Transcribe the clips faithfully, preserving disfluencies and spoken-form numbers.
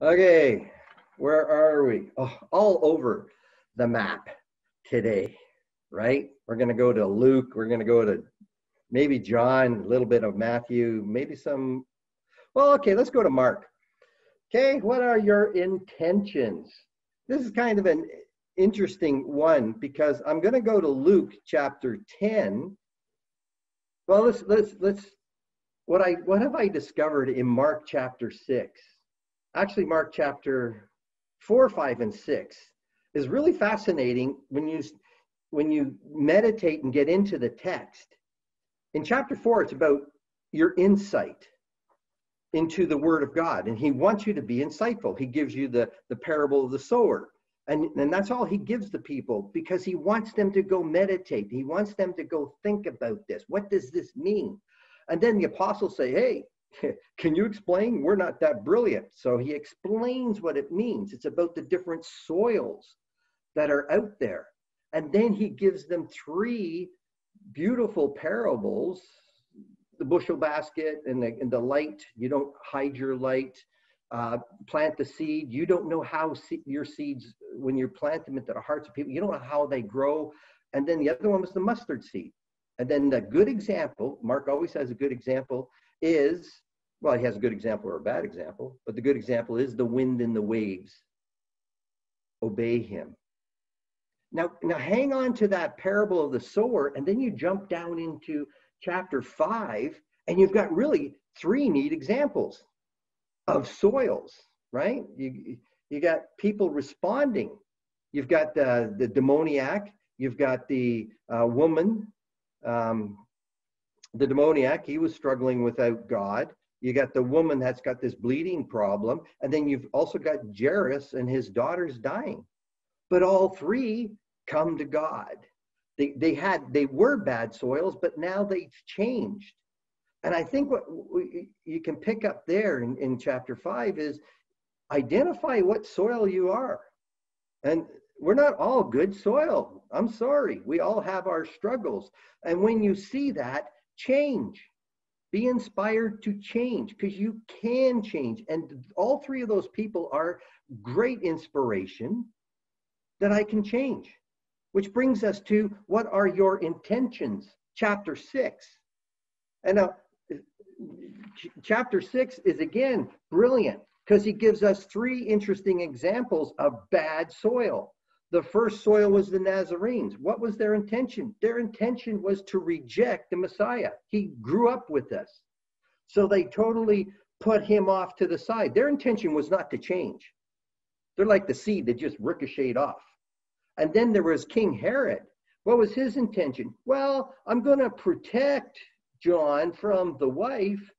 Okay, where are we? Oh, all over the map today, right? We're going to go to Luke. We're going to go to maybe John, a little bit of Matthew, maybe some. Well, okay, let's go to Mark. Okay, what are your intentions? This is kind of an interesting one because I'm going to go to Luke chapter ten. Well, let's let's let's. What I what have I discovered in Mark chapter six? Actually, Mark chapter four, five, and six is really fascinating when you when you meditate and get into the text. In chapter four, it's about your insight into the Word of God, and he wants you to be insightful. He gives you the the parable of the sower, and and that's all he gives the people, because he wants them to go meditate. He wants them to go think about this. What does this mean? And then the apostles say, hey, can you explain? We're not that brilliant. So he explains what it means. It's about the different soils that are out there, and then he gives them three beautiful parables: the bushel basket, and the, and the light. You don't hide your light. Uh, plant the seed. You don't know how se- your seeds, when you plant them into the hearts of people, you don't know how they grow. And then the other one was the mustard seed. And then the good example, Mark always has a good example, is, well, he has a good example or a bad example, but the good example is the wind and the waves. Obey him. Now, now hang on to that parable of the sower, and then you jump down into chapter five, and you've got really three neat examples of soils, right? You you got people responding. You've got the, the demoniac. You've got the uh, woman. Um, the demoniac, he was struggling without God. You got the woman that's got this bleeding problem. And then you've also got Jairus and his daughter's dying. But all three come to God. They they had they were bad soils, but now they've changed. And I think what we, you can pick up there in, in chapter five is identify what soil you are. And we're not all good soil. I'm sorry. We all have our struggles. And when you see that, change. Be inspired to change, because you can change. And all three of those people are great inspiration that I can change. Which brings us to, what are your intentions? Chapter six. And now, chapter six is, again, brilliant, because he gives us three interesting examples of bad soil. The first soil was the Nazarenes. What was their intention? Their intention was to reject the Messiah. He grew up with us. So they totally put him off to the side. Their intention was not to change. They're like the seed that just ricocheted off. And then there was King Herod. What was his intention? Well, I'm going to protect John from the wife,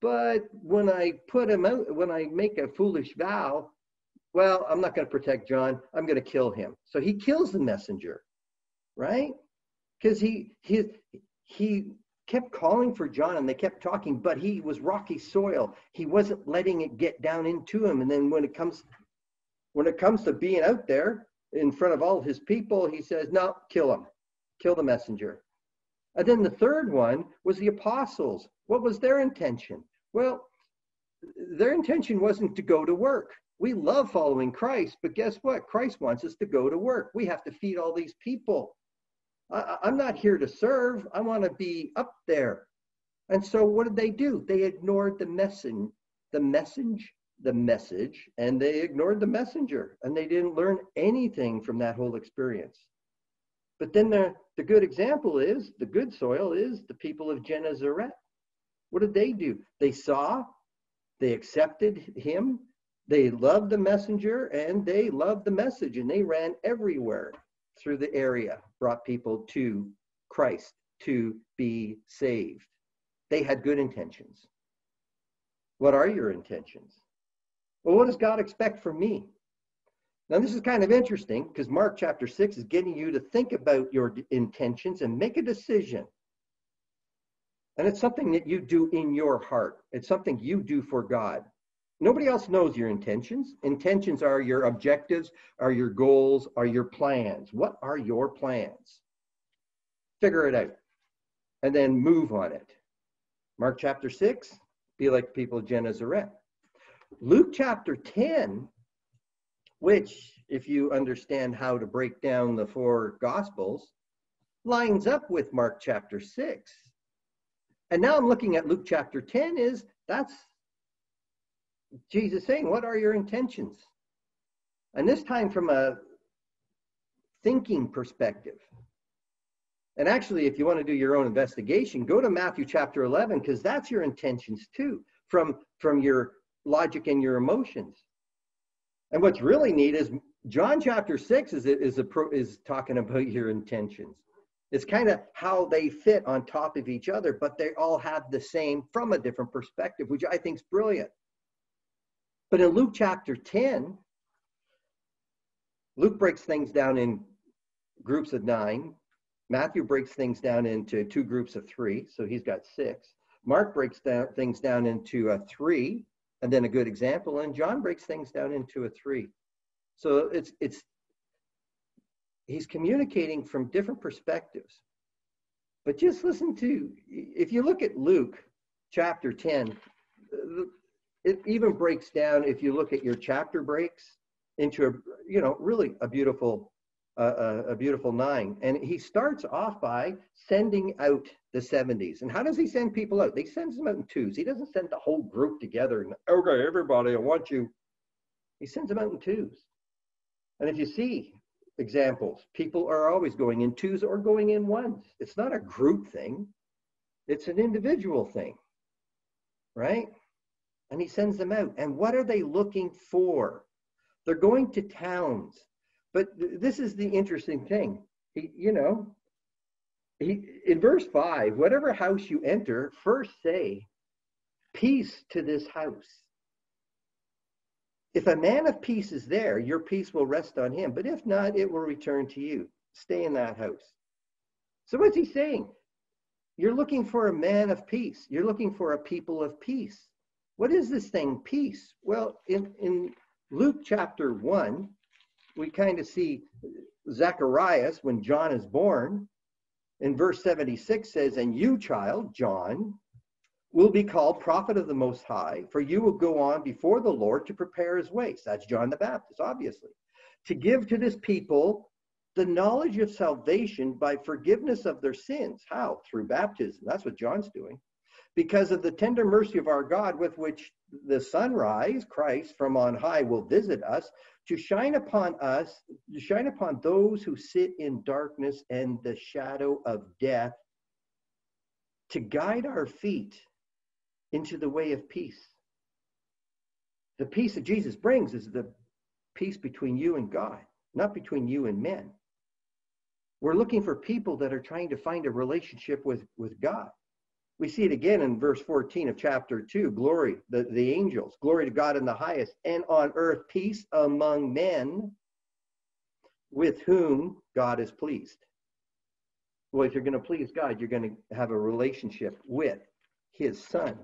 but when I put him out, when I make a foolish vow, well, I'm not going to protect John. I'm going to kill him. So he kills the messenger, right? Because he he he kept calling for John, and they kept talking, but he was rocky soil. He wasn't letting it get down into him. And then when it comes when it comes to being out there in front of all of his people, he says, no, kill him, kill the messenger. And then the third one was the apostles. What was their intention? Well, their intention wasn't to go to work. We love following Christ, but guess what? Christ wants us to go to work. We have to feed all these people. I, I'm not here to serve. I want to be up there. And so what did they do? They ignored the message, the message. the message, and they ignored the messenger, and they didn't learn anything from that whole experience. But then the, the good example is, the good soil is the people of Gennesaret. What did they do? They saw, they accepted him, they loved the messenger, and they loved the message, and they ran everywhere through the area, brought people to Christ to be saved. They had good intentions. What are your intentions? Well, what does God expect from me? Now, this is kind of interesting, because Mark chapter six is getting you to think about your intentions and make a decision. And it's something that you do in your heart. It's something you do for God. Nobody else knows your intentions. Intentions are your objectives, are your goals, are your plans. What are your plans? Figure it out and then move on it. Mark chapter six, be like the people of Gennesaret. Luke chapter ten, which, if you understand how to break down the four Gospels, lines up with Mark chapter six. And now I'm looking at Luke chapter ten, is that's Jesus saying, what are your intentions? And this time from a thinking perspective. And actually, if you want to do your own investigation, go to Matthew chapter eleven, because that's your intentions too, from, from your logic and your emotions. And what's really neat is John chapter six is, is, a pro, is talking about your intentions. It's kind of how they fit on top of each other, but they all have the same from a different perspective, which I think is brilliant. But in Luke chapter ten, Luke breaks things down in groups of nine. Matthew breaks things down into two groups of three, so he's got six. Mark breaks down things down into a three, and then a good example, and John breaks things down into a three. So it's it's he's communicating from different perspectives. But just listen to, if you look at Luke chapter ten, it even breaks down, if you look at your chapter breaks, into a, you know, really a beautiful, uh, a beautiful nine. And he starts off by sending out the seventies. And how does he send people out? They send them out in twos. He doesn't send the whole group together and, okay, everybody, I want you. He sends them out in twos. And if you see examples, people are always going in twos or going in ones. It's not a group thing. It's an individual thing, right? And he sends them out. And what are they looking for? They're going to towns. But th- this is the interesting thing. He, you know, he, in verse five, whatever house you enter, first say, peace to this house. If a man of peace is there, your peace will rest on him. But if not, it will return to you. Stay in that house. So what's he saying? You're looking for a man of peace. You're looking for a people of peace. What is this thing, peace? Well, in, in Luke chapter one, we kind of see Zacharias, when John is born, in verse seventy-six says, and you, child, John, will be called prophet of the Most High, for you will go on before the Lord to prepare his ways. That's John the Baptist, obviously. To give to this people the knowledge of salvation by forgiveness of their sins. How? Through baptism. That's what John's doing. Because of the tender mercy of our God, with which the sunrise, Christ from on high, will visit us, to shine upon us, to shine upon those who sit in darkness and the shadow of death, to guide our feet into the way of peace. The peace that Jesus brings is the peace between you and God, not between you and men. We're looking for people that are trying to find a relationship with, with God. We see it again in verse fourteen of chapter two, glory, the, the angels, glory to God in the highest, and on earth peace among men with whom God is pleased. Well, if you're going to please God, you're going to have a relationship with his son.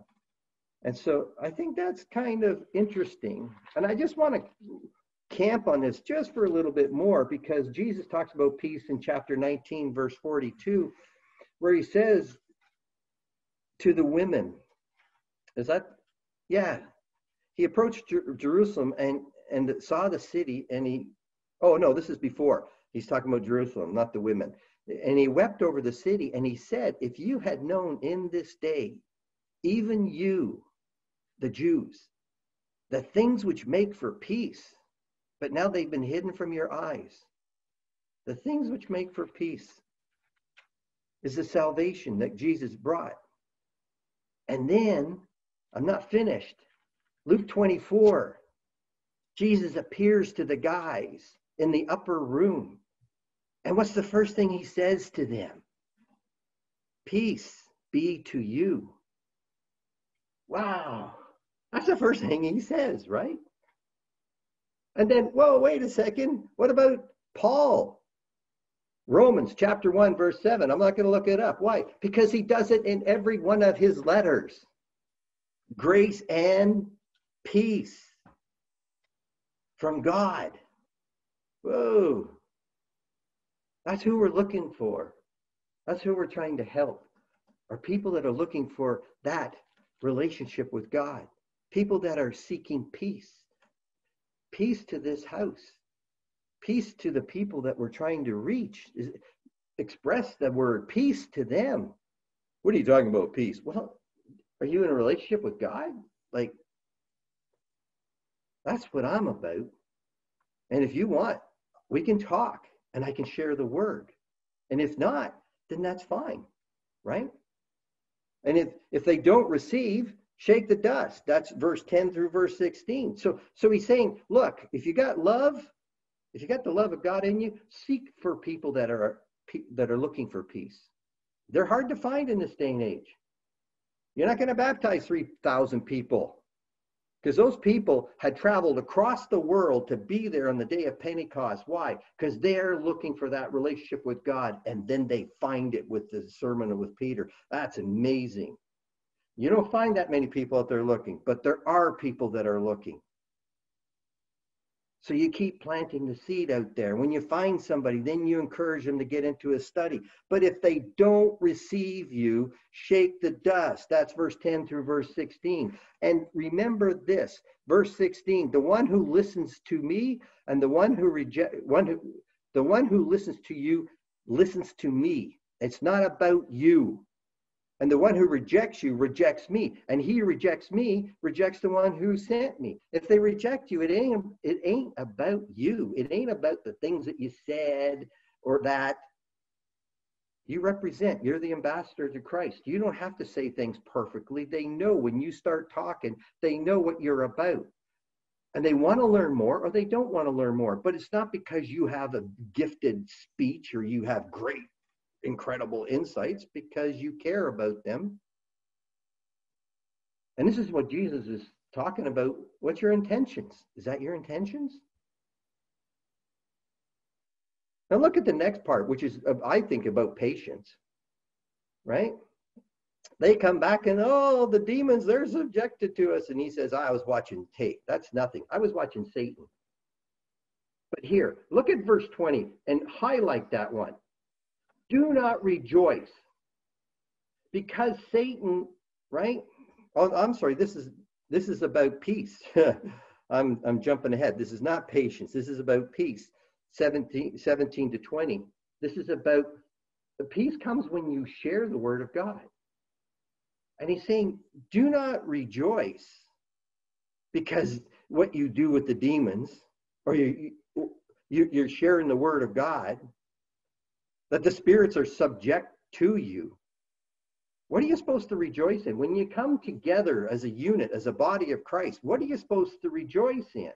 And so I think that's kind of interesting. And I just want to camp on this just for a little bit more, because Jesus talks about peace in chapter nineteen, verse forty-two, where he says, to the women, is that, yeah, he approached Jer- Jerusalem and, and saw the city, and he, oh no, this is before, he's talking about Jerusalem, not the women, and he wept over the city, and he said, if you had known in this day, even you, the Jews, the things which make for peace, but now they've been hidden from your eyes, the things which make for peace is the salvation that Jesus brought. And then, I'm not finished. Luke twenty-four, Jesus appears to the guys in the upper room. And what's the first thing he says to them? Peace be to you. Wow. That's the first thing he says, right? And then, whoa, wait a second. What about Paul? Romans chapter one, verse seven. I'm not going to look it up. Why? Because he does it in every one of his letters. Grace and peace from God. Whoa. That's who we're looking for. That's who we're trying to help. Are people that are looking for that relationship with God. people that are seeking peace, peace to this house, peace to the people that we're trying to reach. Express the word peace to them. What are you talking about, peace? Well, are you in a relationship with God? Like, that's what I'm about. And if you want, we can talk and I can share the word. And if not, then that's fine, right? And if, if they don't receive, shake the dust. That's verse ten through verse sixteen. So, so he's saying, look, if you got love, if you got the love of God in you, seek for people that are that are looking for peace. They're hard to find in this day and age. You're not going to baptize three thousand people, because those people had traveled across the world to be there on the day of Pentecost. Why? Because they're looking for that relationship with God, and then they find it with the sermon with Peter. That's amazing. You don't find that many people out there looking, but there are people that are looking. So you keep planting the seed out there. When you find somebody, then you encourage them to get into a study. But if they don't receive you, shake the dust. That's verse ten through verse sixteen. And remember this, verse sixteen, the one who listens to me and the one who reject, one who, the one who listens to you listens to me. It's not about you. And the one who rejects you rejects me. And he rejects me, rejects the one who sent me. If they reject you, it ain't, it ain't about you. It ain't about the things that you said or that you represent. You're the ambassador to Christ. You don't have to say things perfectly. They know when you start talking, they know what you're about. And they want to learn more or they don't want to learn more. But it's not because you have a gifted speech or you have great incredible insights, because you care about them. And this is what Jesus is talking about. What's your intentions? Is that your intentions? Now look at the next part, which is, I think, about patience, right? They come back and, oh, the demons, they're subjected to us. And he says, I was watching tape. That's nothing. I was watching Satan. But here, look at verse twenty and highlight that one. Do not rejoice because Satan, right? Oh, I'm sorry, this is this is about peace. I'm, I'm jumping ahead. This is not patience. This is about peace. seventeen, seventeen to twenty. This is about, the peace comes when you share the word of God. And he's saying, do not rejoice because what you do with the demons, or you, you you're sharing the word of God, that the spirits are subject to you. What are you supposed to rejoice in? When you come together as a unit, as a body of Christ, what are you supposed to rejoice in?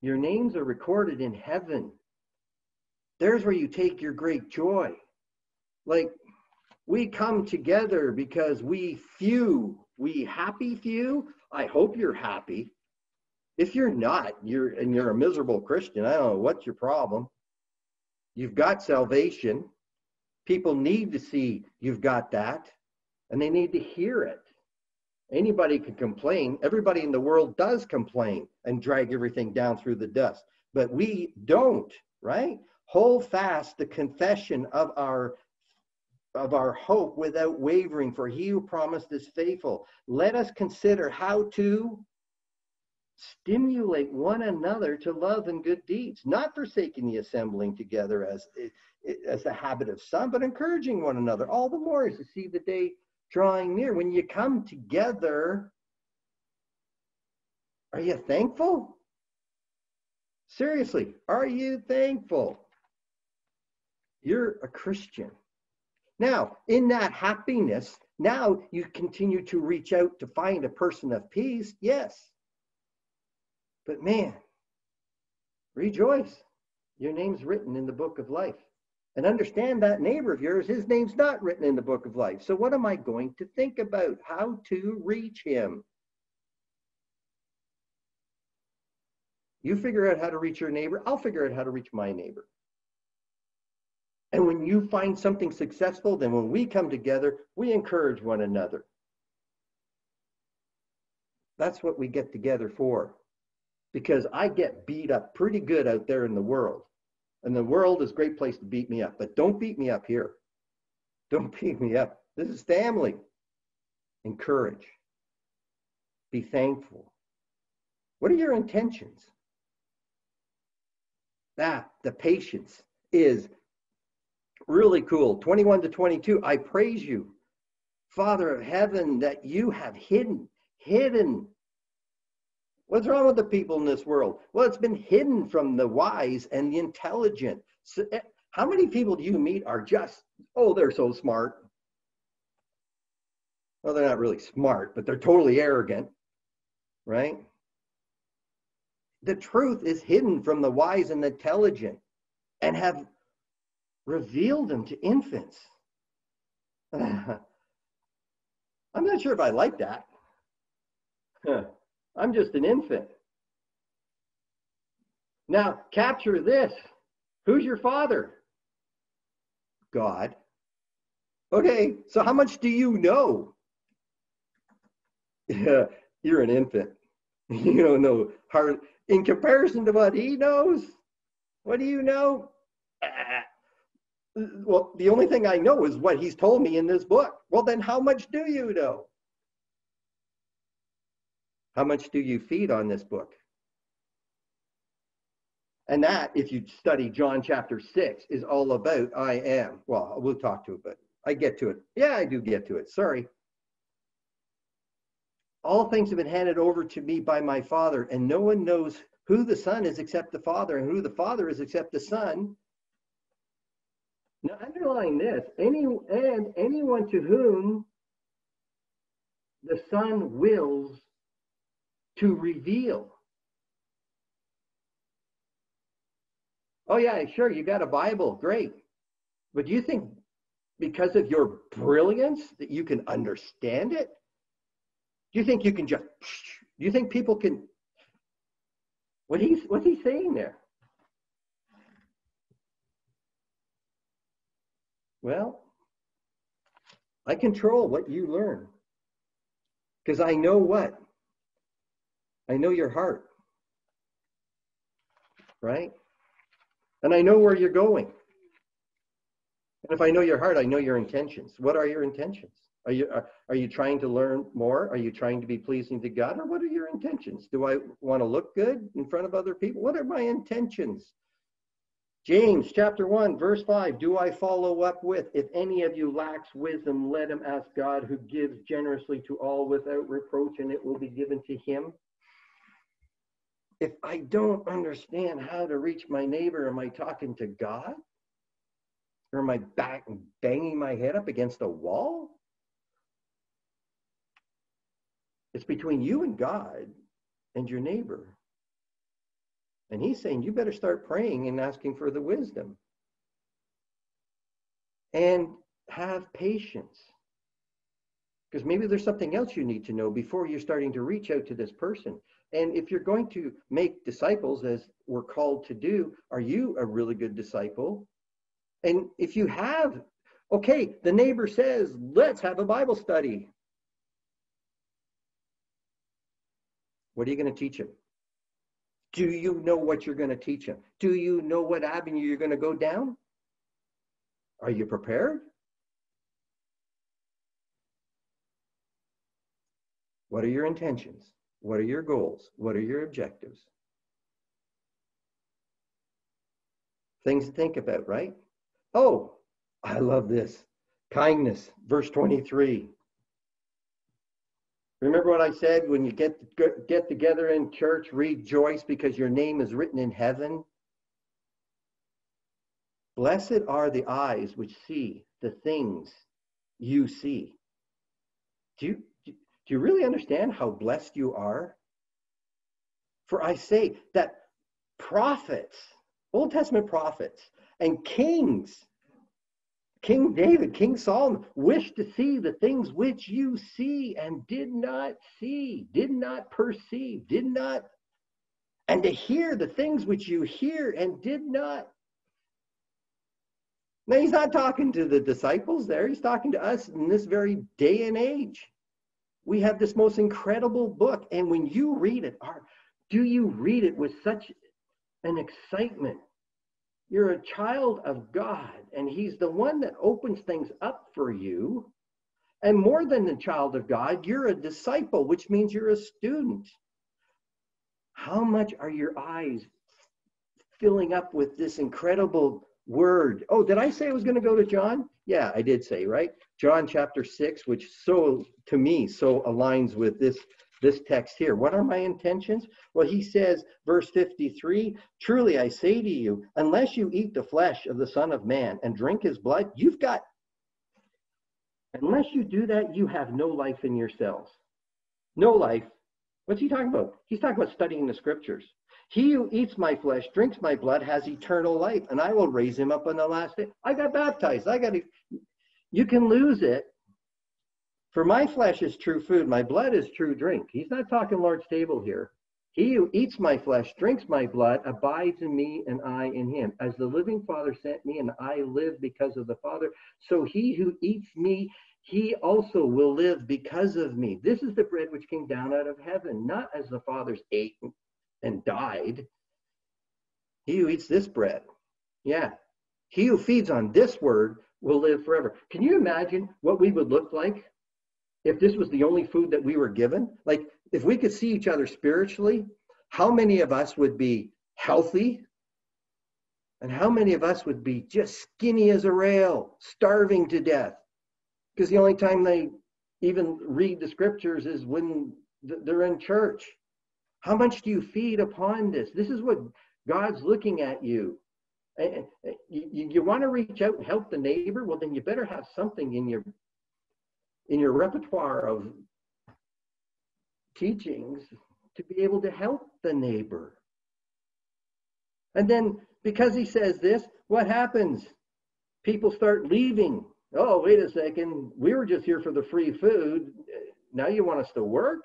Your names are recorded in heaven. There's where you take your great joy. Like, we come together because we few, we happy few. I hope you're happy. If you're not, you're and you're a miserable Christian, I don't know what's your problem. You've got salvation. People need to see you've got that, and they need to hear it. Anybody can complain. Everybody in the world does complain and drag everything down through the dust, but we don't, right? Hold fast the confession of our of our hope without wavering, for he who promised is faithful. Let us consider how to stimulate one another to love and good deeds, not forsaking the assembling together as as the habit of some, but encouraging one another, all the more as you see the day drawing near. When you come together, are you thankful? Seriously, are you thankful? You're a Christian. Now, in that happiness, now you continue to reach out to find a person of peace, yes. But man, rejoice. Your name's written in the book of life. And understand that neighbor of yours, his name's not written in the book of life. So what am I going to think about? How to reach him? You figure out how to reach your neighbor. I'll figure out how to reach my neighbor. And when you find something successful, then when we come together, we encourage one another. That's what we get together for. Because I get beat up pretty good out there in the world. And the world is a great place to beat me up. But don't beat me up here. Don't beat me up. This is family. Encourage. be thankful. What are your intentions? That, the patience, is really cool. twenty-one to twenty-two, I praise you, Father of heaven, that you have hidden, hidden. What's wrong with the people in this world? Well, it's been hidden from the wise and the intelligent. So, how many people do you meet are just, oh, they're so smart? Well, they're not really smart, but they're totally arrogant, right? The truth is hidden from the wise and the intelligent, and have revealed them to infants. I'm not sure if I like that. Huh. I'm just an infant. Now, capture this. Who's your father? God. Okay, so how much do you know? Yeah, you're an infant. You don't know hard. In comparison to what he knows, what do you know? Well, the only thing I know is what he's told me in this book. Well, then how much do you know? How much do you feed on this book? And that, if you study John chapter six, is all about I am. Well, we'll talk to it, but I get to it. Yeah, I do get to it. Sorry. All things have been handed over to me by my Father, and no one knows who the Son is except the Father, and who the Father is except the Son. Now, underline this, any and anyone to whom the Son wills to reveal. Oh yeah, sure, you got a Bible, great. But do you think because of your brilliance that you can understand it? Do you think you can just, do you think people can, what he's, what's he saying there? Well, I control what you learn, because I know what? I know your heart, right? And I know where you're going. And if I know your heart, I know your intentions. What are your intentions? Are you, are, are you trying to learn more? Are you trying to be pleasing to God? Or what are your intentions? Do I want to look good in front of other people? What are my intentions? James chapter one, verse five, do I follow up with, if any of you lacks wisdom, let him ask God, who gives generously to all without reproach, and it will be given to him. If I don't understand how to reach my neighbor, am I talking to God? Or am I back banging my head up against a wall? It's between you and God and your neighbor. And he's saying, you better start praying and asking for the wisdom. And have patience. Because maybe there's something else you need to know before you're starting to reach out to this person. And if you're going to make disciples, as we're called to do, are you a really good disciple? And if you have, okay, the neighbor says, let's have a Bible study. What are you going to teach him? Do you know what you're going to teach him? Do you know what avenue you're going to go down? Are you prepared? What are your intentions? What are your goals? What are your objectives? Things to think about, right? Oh, I love this. Kindness, verse twenty-three. Remember what I said, when you get, get together in church, rejoice because your name is written in heaven. Blessed are the eyes which see the things you see. Do you? Do you really understand how blessed you are? For I say that prophets, Old Testament prophets, and kings, King David, King Solomon, wished to see the things which you see and did not see, did not perceive, did not, and to hear the things which you hear and did not. Now, he's not talking to the disciples there. He's talking to us in this very day and age. We have this most incredible book, and when you read it, are, do you read it with such an excitement? You're a child of God, and he's the one that opens things up for you And more than a child of God, you're a disciple, which means you're a student. How much are your eyes filling up with this incredible word? Oh, did I say I was going to go to John? Yeah, I did say, right? John chapter six, which so, to me, so aligns with this, this text here. What are my intentions? Well, he says, verse fifty-three, truly I say to you, unless you eat the flesh of the Son of Man and drink his blood, you've got, unless you do that, you have no life in yourselves. No life. What's he talking about? He's talking about studying the scriptures. He who eats my flesh, drinks my blood, has eternal life, and I will raise him up on the last day. I got baptized. I got, you can lose it. For my flesh is true food. My blood is true drink. He's not talking Lord's table here. He who eats my flesh, drinks my blood, abides in me and I in him. As the living Father sent me and I live because of the Father, so he who eats me, he also will live because of me. This is the bread which came down out of heaven, not as the fathers ate and died. He who eats this bread, yeah, he who feeds on this word will live forever. Can you imagine what we would look like if this was the only food that we were given? Like, if we could see each other spiritually, how many of us would be healthy? And how many of us would be just skinny as a rail, starving to death? Because the only time they even read the scriptures is when they're in church. How much do you feed upon this? This is what God's looking at you. And you, you want to reach out and help the neighbor? Well, then you better have something in your, in your repertoire of teachings to be able to help the neighbor. And then because he says this, what happens? People start leaving. Oh, wait a second. We were just here for the free food. Now you want us to work?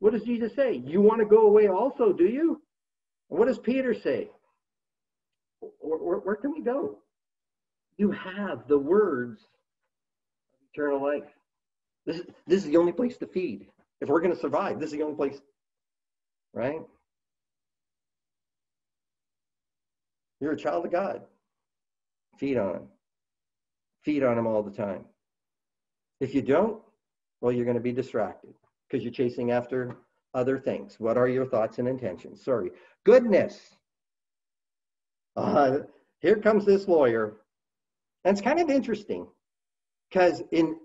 What does Jesus say? You want to go away also, do you? What does Peter say? Where, where, where can we go? You have the words of eternal life. This is, this is the only place to feed. If we're going to survive, this is the only place, right? You're a child of God. Feed on him. Feed on him all the time. If you don't, well, you're going to be distracted because you're chasing after other things. What are your thoughts and intentions? Sorry. Goodness. Uh, here comes this lawyer. And it's kind of interesting because in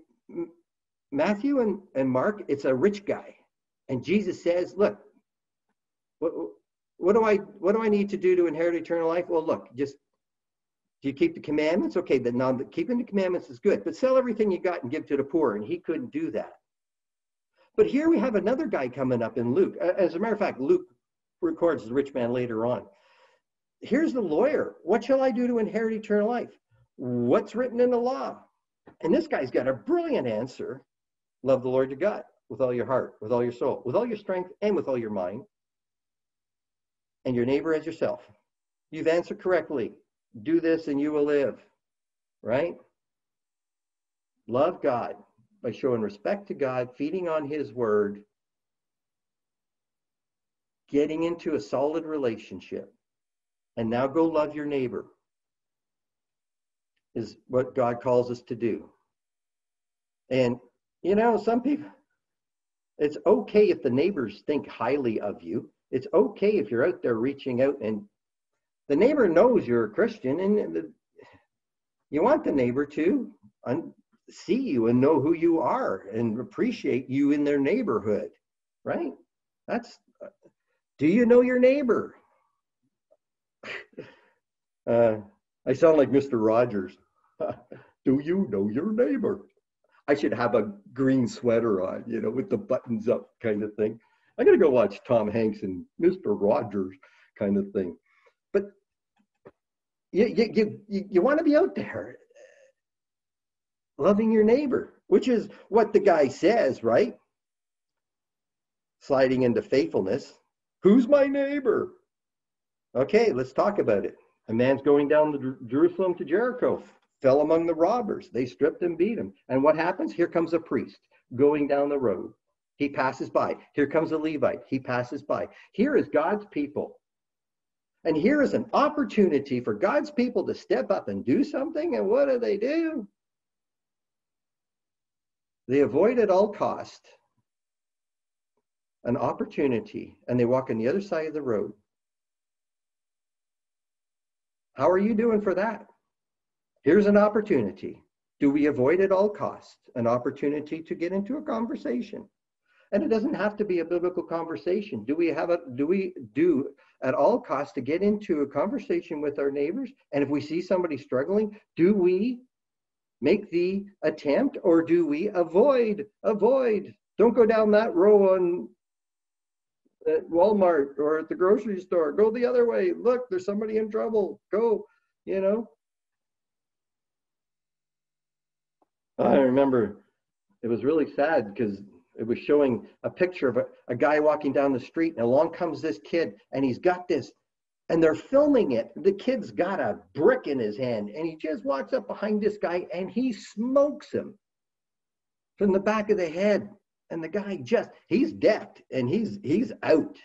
Matthew and, and Mark, it's a rich guy. And Jesus says, look, what, what, do I, what do I need to do to inherit eternal life? Well, look, just, do you keep the commandments? Okay, then now keeping the commandments is good, but sell everything you got and give to the poor. And he couldn't do that. But here we have another guy coming up in Luke. As a matter of fact, Luke records the rich man later on. Here's the lawyer. What shall I do to inherit eternal life? What's written in the law? And this guy's got a brilliant answer. Love the Lord your God with all your heart, with all your soul, with all your strength, and with all your mind, and your neighbor as yourself. You've answered correctly. Do this and you will live, right? Love God by showing respect to God, feeding on his word, getting into a solid relationship, and now go love your neighbor is what God calls us to do. And, you know, some people, it's okay if the neighbors think highly of you. It's okay if you're out there reaching out and the neighbor knows you're a Christian, and the, you want the neighbor to un, see you and know who you are and appreciate you in their neighborhood, right? That's, do you know your neighbor? uh, I sound like Mister Rogers. Do you know your neighbor? I should have a green sweater on, you know, with the buttons up kind of thing. I'm going to go watch Tom Hanks and Mister Rogers kind of thing. But you, you, you, you want to be out there loving your neighbor, which is what the guy says, right? Sliding into faithfulness. Who's my neighbor? Okay, let's talk about it. A man's going down to Jerusalem to Jericho, fell among the robbers. They stripped and beat him. And what happens? Here comes a priest going down the road. He passes by. Here comes a Levite. He passes by. Here is God's people. And here is an opportunity for God's people to step up and do something. And what do they do? They avoid at all cost an opportunity, and they walk on the other side of the road. How are you doing for that? Here's an opportunity. Do we avoid at all cost an opportunity to get into a conversation? And it doesn't have to be a biblical conversation. Do we have a, do we do at all costs to get into a conversation with our neighbors? And if we see somebody struggling, do we make the attempt, or do we avoid, avoid? Don't go down that row on at Walmart or at the grocery store. Go the other way. Look, there's somebody in trouble. Go, you know. I remember it was really sad because it was showing a picture of a, a guy walking down the street, and along comes this kid, and he's got this, and they're filming it. The kid's got a brick in his hand, and he just walks up behind this guy, and he smokes him from the back of the head. And the guy just, he's decked, and he's he's out.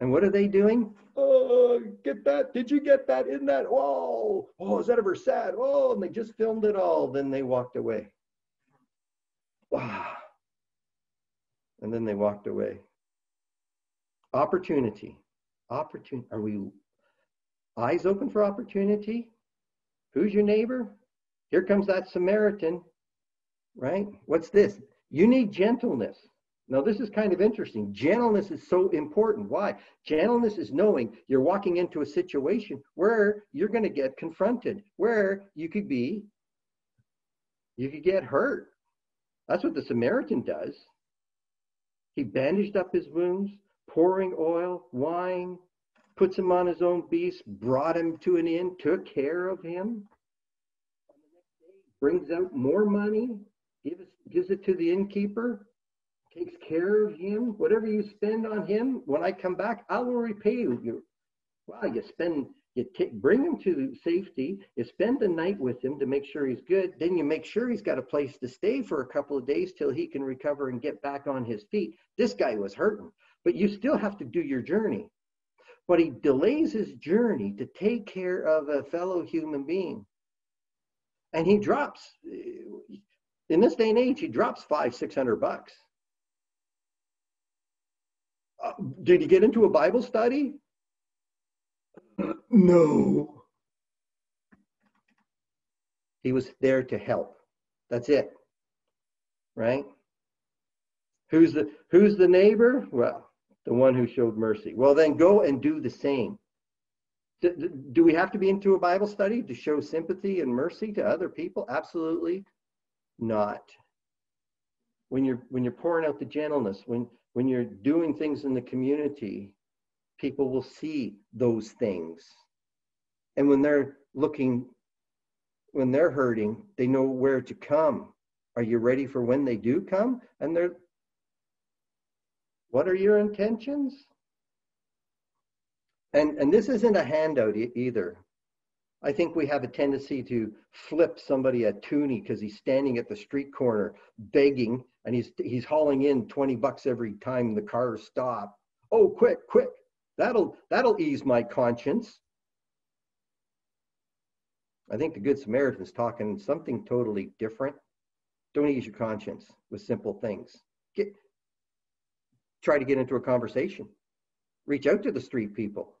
And what are they doing? Oh, get that. Did you get that in that? Oh, oh, is that ever sad? Oh, and they just filmed it all. Then they walked away. Wow. And then they walked away. Opportunity. Opportunity. Are we eyes open for opportunity? Who's your neighbor? Here comes that Samaritan, right? What's this? You need gentleness. Now, this is kind of interesting. Gentleness is so important. Why? Gentleness is knowing you're walking into a situation where you're going to get confronted, where you could be, you could get hurt. That's what the Samaritan does. He bandaged up his wounds, pouring oil, wine, puts him on his own beast, brought him to an inn, took care of him. On the next day, brings out more money, gives, gives it to the innkeeper, takes care of him. Whatever you spend on him, when I come back, I will repay you. Wow, you spend, you take, bring him to safety. You spend the night with him to make sure he's good. Then you make sure he's got a place to stay for a couple of days till he can recover and get back on his feet. This guy was hurting, but you still have to do your journey. But he delays his journey to take care of a fellow human being. And he drops, in this day and age, he drops five, six hundred bucks. Uh, did he get into a Bible study? No. He was there to help. That's it. Right? Who's the who's the neighbor? Well, the one who showed mercy. Well, then go and do the same. Do, do we have to be into a Bible study to show sympathy and mercy to other people? Absolutely not. When you're when you're pouring out the gentleness, when When you're doing things in the community, people will see those things. And when they're looking, when they're hurting, they know where to come. Are you ready for when they do come? And they're, what are your intentions? And, and this isn't a handout e- either. I think we have a tendency to flip somebody a toonie because he's standing at the street corner begging, and he's he's hauling in twenty bucks every time the cars stop. Oh, quick, quick. That'll that'll ease my conscience. I think the Good Samaritan's talking something totally different. Don't ease your conscience with simple things. Get try to get into a conversation. Reach out to the street people.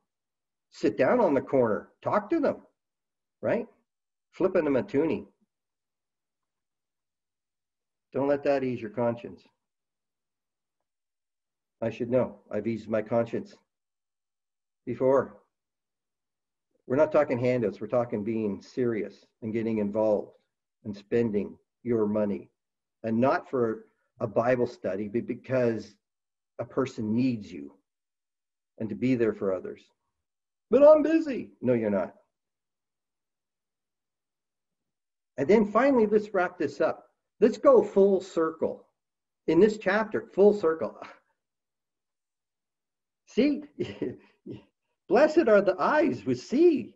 Sit down on the corner, talk to them. Right? Flipping them a toonie. Don't let that ease your conscience. I should know. I've eased my conscience before. We're not talking handouts. We're talking being serious and getting involved and spending your money. And not for a Bible study, but because a person needs you and to be there for others. But I'm busy. No, you're not. And then finally, let's wrap this up. Let's go full circle. In this chapter, full circle. See, blessed are the eyes which see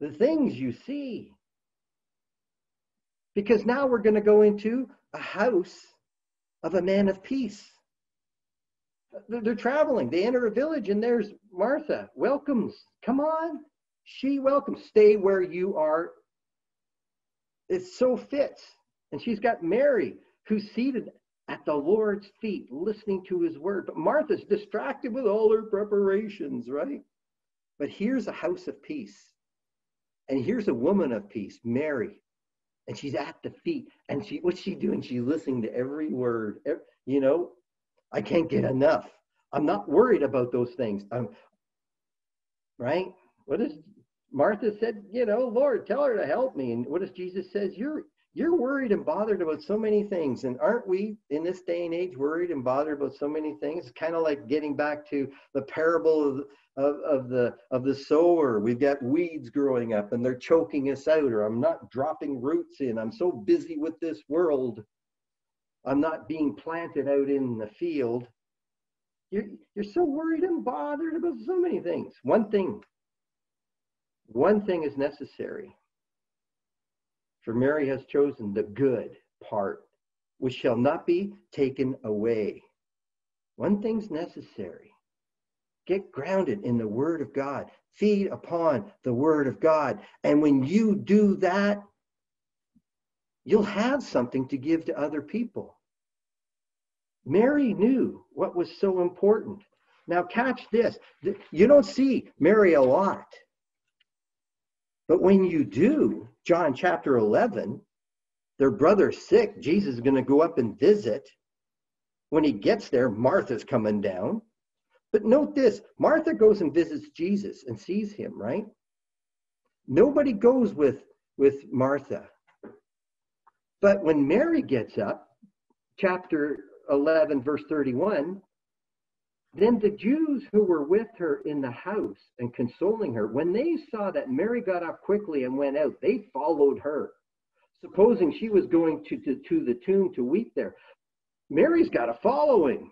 the things you see. Because now we're going to go into a house of a man of peace. They're, they're traveling. They enter a village, and there's Martha. Welcomes. Come on. She welcomes. Stay where you are. It so fits. And she's got Mary, who's seated at the Lord's feet, listening to his word. But Martha's distracted with all her preparations, right? But here's a house of peace. And here's a woman of peace, Mary. And she's at the feet. And she, what's she doing? She's listening to every word. Every, you know, I can't get enough. I'm not worried about those things. I'm, right? What is Martha said, you know, Lord, tell her to help me. And what does Jesus says? You're you're worried and bothered about so many things. And aren't we in this day and age worried and bothered about so many things? It's kind of like getting back to the parable of, of, of, the, of the sower. We've got weeds growing up and they're choking us out, or I'm not dropping roots in. I'm so busy with this world. I'm not being planted out in the field. You're, you're so worried and bothered about so many things. One thing. One thing is necessary. For Mary has chosen the good part, which shall not be taken away. One thing's necessary. Get grounded in the Word of God. Feed upon the Word of God. And when you do that, you'll have something to give to other people. Mary knew what was so important. Now catch this. You don't see Mary a lot. But when you do, John chapter eleven, their brother's sick. Jesus is going to go up and visit. When he gets there, Martha's coming down. But note this, Martha goes and visits Jesus and sees him, right? Nobody goes with, with Martha. But when Mary gets up, chapter eleven, verse thirty-one, then the Jews who were with her in the house and consoling her, when they saw that Mary got up quickly and went out, they followed her, supposing she was going to, to, to the tomb to weep there. Mary's got a following.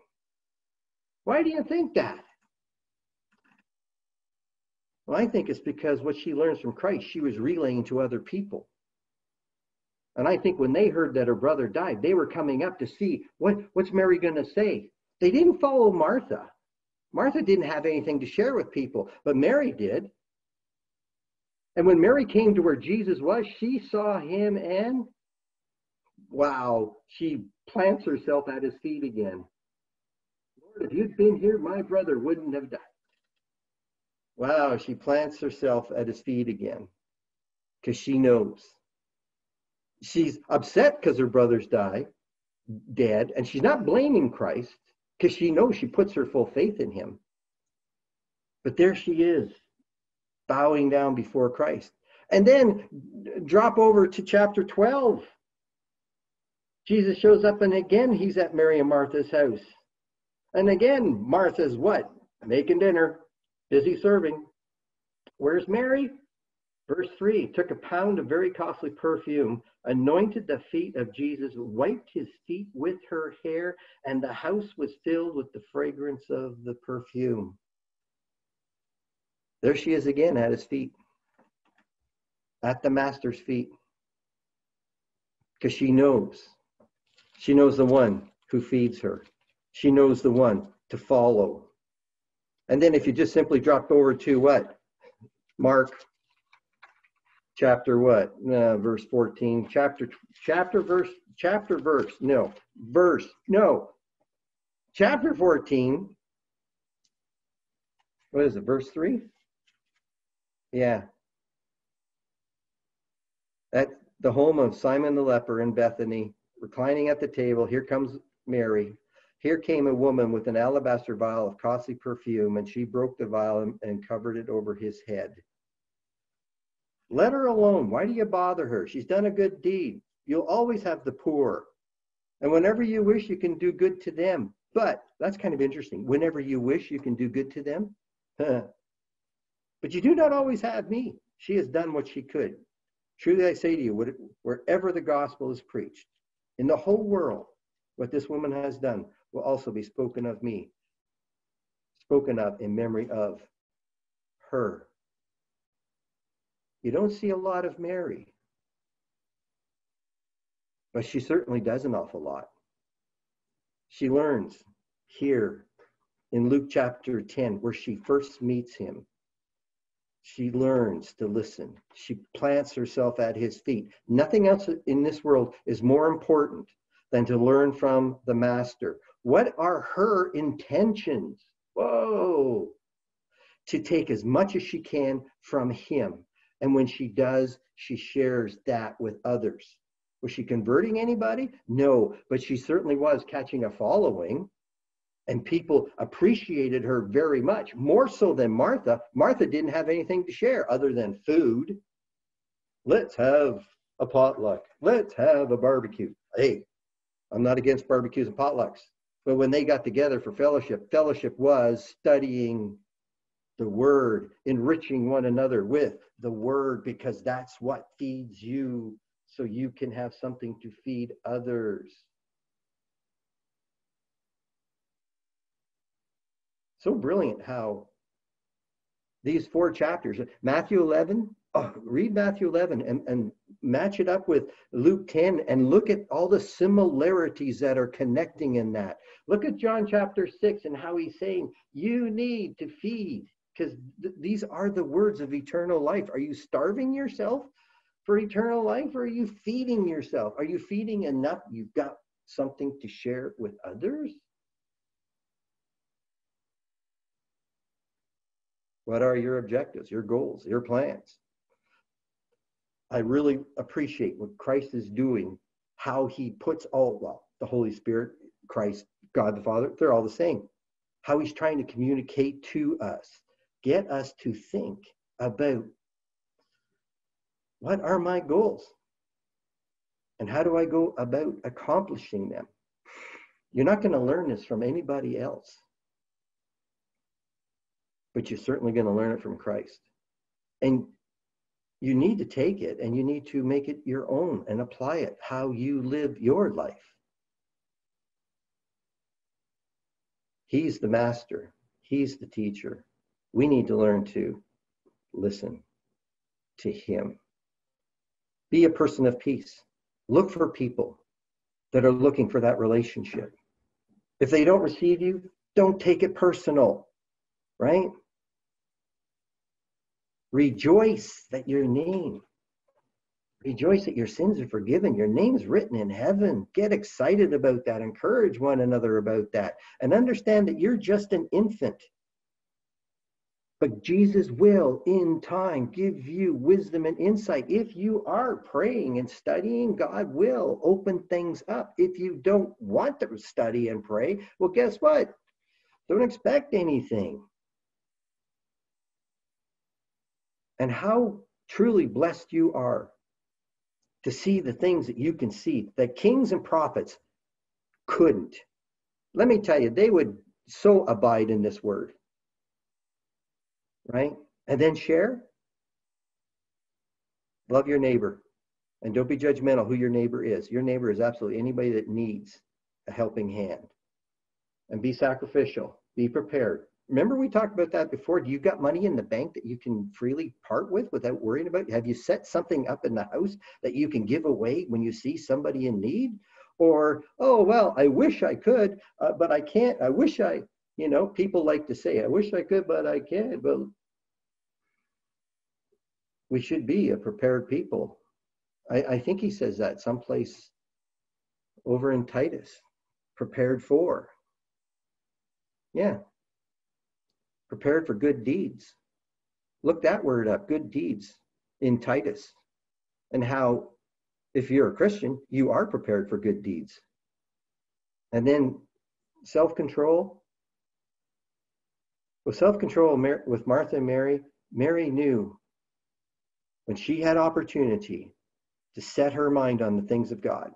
Why do you think that? Well, I think it's because what she learns from Christ, she was relaying to other people. And I think when they heard that her brother died, they were coming up to see, what, what's Mary going to say? They didn't follow Martha. Martha didn't have anything to share with people, but Mary did. And when Mary came to where Jesus was, she saw him and, wow, she plants herself at his feet again. Lord, if you'd been here, my brother wouldn't have died. Wow, she plants herself at his feet again because she knows. She's upset because her brother's died, dead, and she's not blaming Christ, because she knows she puts her full faith in him. But there she is, bowing down before Christ. And then drop over to chapter twelve. Jesus shows up, and again he's at Mary and Martha's house. And again, Martha's what? Making dinner, busy serving. Where's Mary? Verse three, took a pound of very costly perfume, anointed the feet of Jesus, wiped his feet with her hair, and the house was filled with the fragrance of the perfume. There she is again at his feet, at the master's feet, because she knows. She knows the one who feeds her. She knows the one to follow. And then if you just simply drop over to what? Mark. Chapter what? Uh, verse fourteen. Chapter, chapter, verse, chapter, verse. No. Verse. No. Chapter fourteen. What is it? Verse three? Yeah. At the home of Simon the leper in Bethany, reclining at the table, here comes Mary. Here came a woman with an alabaster vial of costly perfume, and she broke the vial and, and covered it over his head. Let her alone. Why do you bother her? She's done a good deed. You'll always have the poor. And whenever you wish, you can do good to them. But that's kind of interesting. Whenever you wish, you can do good to them. But you do not always have me. She has done what she could. Truly, I say to you, wherever the gospel is preached in the whole world, what this woman has done will also be spoken of me, spoken of in memory of her. You don't see a lot of Mary, but she certainly does an awful lot. She learns here in Luke chapter ten, where she first meets him. She learns to listen. She plants herself at his feet. Nothing else in this world is more important than to learn from the master. What are her intentions? Whoa! To take as much as she can from him. And when she does, she shares that with others. Was she converting anybody? No, but she certainly was catching a following. And people appreciated her very much, more so than Martha. Martha didn't have anything to share other than food. Let's have a potluck. Let's have a barbecue. Hey, I'm not against barbecues and potlucks. But when they got together for fellowship, fellowship was studying the word, enriching one another with the word, because that's what feeds you, so you can have something to feed others. So brilliant how these four chapters, Matthew eleven, oh, read Matthew eleven and, and match it up with Luke ten and look at all the similarities that are connecting in that. Look at John chapter six and how he's saying, you need to feed, because th- these are the words of eternal life. Are you starving yourself for eternal life, or are you feeding yourself? Are you feeding enough? You've got something to share with others? What are your objectives, your goals, your plans? I really appreciate what Christ is doing, how he puts all, well, the Holy Spirit, Christ, God the Father, they're all the same. How he's trying to communicate to us, get us to think about, what are my goals? And how do I go about accomplishing them? You're not going to learn this from anybody else. But you're certainly going to learn it from Christ. And you need to take it and you need to make it your own and apply it how you live your life. He's the master. He's the teacher. We need to learn to listen to him. Be a person of peace. Look for people that are looking for that relationship. If they don't receive you, don't take it personal, right? Rejoice that your name, rejoice that your sins are forgiven. Your name's written in heaven. Get excited about that. Encourage one another about that. And understand that you're just an infant. But Jesus will, in time, give you wisdom and insight. If you are praying and studying, God will open things up. If you don't want to study and pray, well, guess what? Don't expect anything. And how truly blessed you are to see the things that you can see that kings and prophets couldn't. Let me tell you, they would so abide in this word, right? And then share. Love your neighbor. And don't be judgmental who your neighbor is. Your neighbor is absolutely anybody that needs a helping hand. And be sacrificial. Be prepared. Remember we talked about that before. Do you got money in the bank that you can freely part with without worrying about it? Have you set something up in the house that you can give away when you see somebody in need? Or, oh, well, I wish I could, uh, but I can't. I wish I, you know, people like to say, I wish I could, but I can't. But we should be a prepared people. I, I think he says that someplace over in Titus, prepared for. Yeah. Prepared for good deeds. Look that word up, good deeds in Titus. And how, if you're a Christian, you are prepared for good deeds. And then self-control. With self-control, Mar- with Martha and Mary, Mary knew when she had opportunity to set her mind on the things of God.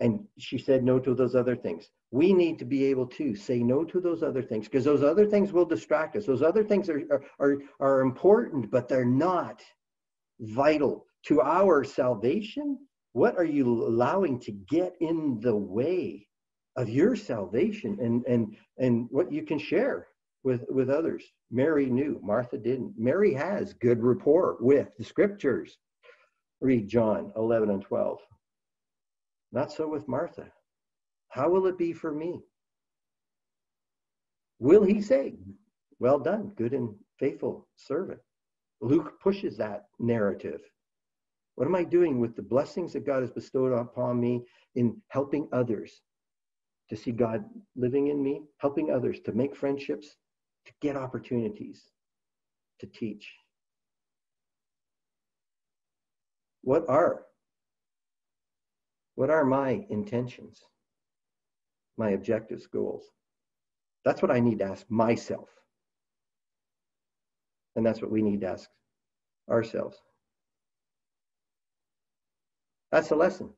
And she said no to those other things. We need to be able to say no to those other things, because those other things will distract us. Those other things are, are, are, are important, but they're not vital to our salvation. What are you allowing to get in the way of your salvation and, and, and what you can share with, with others? Mary knew, Martha didn't. Mary has good rapport with the scriptures. Read John eleven and twelve. Not so with Martha. How will it be for me? Will he say, well done, good and faithful servant? Luke pushes that narrative. What am I doing with the blessings that God has bestowed upon me in helping others to see God living in me, helping others to make friendships, to get opportunities, to teach? What are, what are my intentions, my objectives, goals? That's what I need to ask myself. And that's what we need to ask ourselves. That's the lesson.